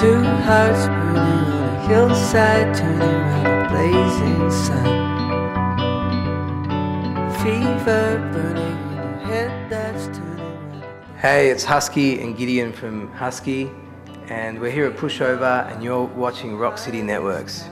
Two hearts burning on a hillside, turning round a blazing sun. Fever burning in a head that's turning round. Hey, it's Husky and Gideon from Husky, and we're here at Pushover, and you're watching Rock City Networks.